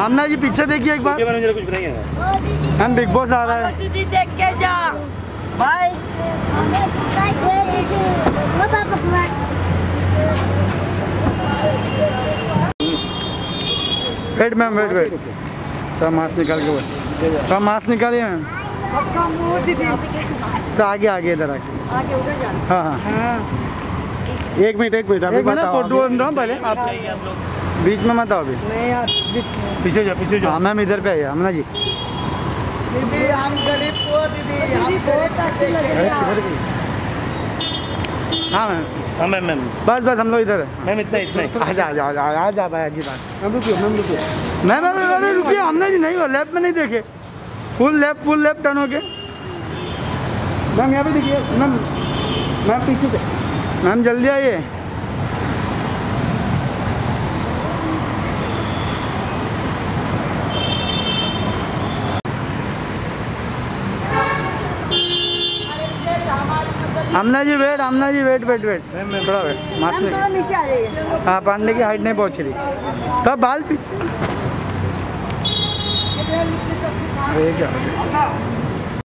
आमना जी पीछे देखिए एक बार। हम बिग बॉस आ रहा है दीदी देख के जा। Bye. Wait ma'am wait wait तो मास्क निकाल के बोल तो मास्क निकालिए मैम तो आगे आगे इधर आगे हाँ हाँ एक मिनट अभी बताओ पहले आप लोग बीच में मत आओ अभी नहीं यार बीच में पीछे जा मैम इधर पे आइए आमना जी दीदी हम गरीब को दीदी बहुत अच्छी लगी हां मैम बस हम लोग इधर है मैम इतना आ जा भाई जी बात हम रुकिए मैम रुकिए आमना जी नहीं हो लेफ्ट में नहीं देखे फुल लेफ्ट टर्न हो के मैम यहां पे देखिए मैम पीछे से मैम जल्दी आइए आमना जी वेट थोड़ा वेट मास्क नीचे आ जाइए। हाँ पांडे की हाइट नहीं पहुँच रही तब बाल पीछे